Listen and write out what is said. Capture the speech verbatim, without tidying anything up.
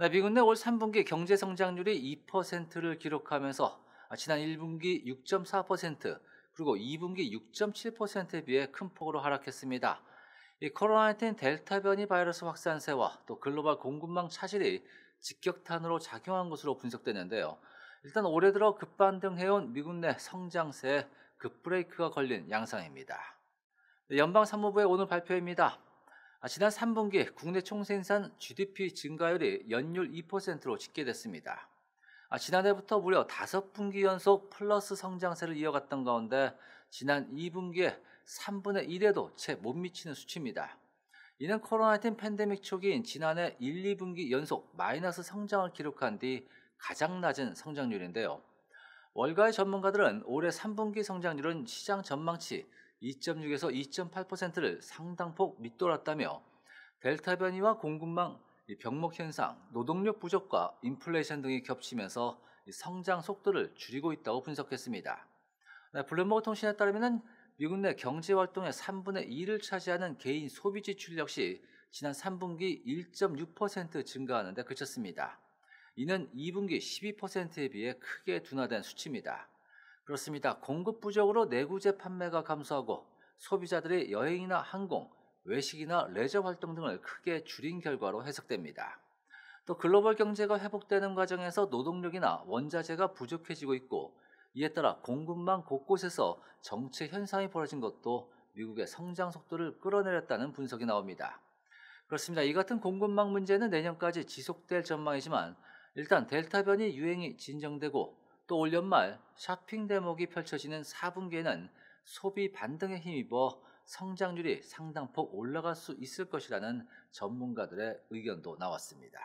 네, 미국 내 올 삼 분기 경제 성장률이 이 퍼센트를 기록하면서 지난 일 분기 육 점 사 퍼센트 그리고 이 분기 육 점 칠 퍼센트에 비해 큰 폭으로 하락했습니다. 이 코로나 나인틴 델타 변이 바이러스 확산세와 또 글로벌 공급망 차질이 직격탄으로 작용한 것으로 분석되는데요. 일단 올해 들어 급반등해온 미국 내 성장세에 급브레이크가 걸린 양상입니다. 네, 연방 산무부의 오늘 발표입니다. 지난 삼 분기 국내 총생산 지디피 증가율이 연율 이 퍼센트로 집계됐습니다. 지난해부터 무려 다섯 분기 연속 플러스 성장세를 이어갔던 가운데 지난 이 분기에 삼분의 일에도 채 못 미치는 수치입니다. 이는 코로나 나인틴 팬데믹 초기인 지난해 일, 이 분기 연속 마이너스 성장을 기록한 뒤 가장 낮은 성장률인데요. 월가의 전문가들은 올해 삼 분기 성장률은 시장 전망치 이 점 육에서 이 점 팔 퍼센트를 상당폭 밑돌았다며 델타 변이와 공급망, 병목 현상, 노동력 부족과 인플레이션 등이 겹치면서 성장 속도를 줄이고 있다고 분석했습니다. 블룸버그 통신에 따르면 미국 내 경제활동의 삼분의 이를 차지하는 개인 소비 지출 역시 지난 삼 분기 일 점 육 퍼센트 증가하는 데 그쳤습니다. 이는 이 분기 십이 퍼센트에 비해 크게 둔화된 수치입니다. 그렇습니다. 공급 부족으로 내구재 판매가 감소하고 소비자들의 여행이나 항공, 외식이나 레저 활동 등을 크게 줄인 결과로 해석됩니다. 또 글로벌 경제가 회복되는 과정에서 노동력이나 원자재가 부족해지고 있고 이에 따라 공급망 곳곳에서 정체 현상이 벌어진 것도 미국의 성장 속도를 끌어내렸다는 분석이 나옵니다. 그렇습니다. 이 같은 공급망 문제는 내년까지 지속될 전망이지만 일단 델타 변이 유행이 진정되고 또 올 연말 쇼핑 대목이 펼쳐지는 사 분기에는 소비 반등에 힘입어 성장률이 상당폭 올라갈 수 있을 것이라는 전문가들의 의견도 나왔습니다.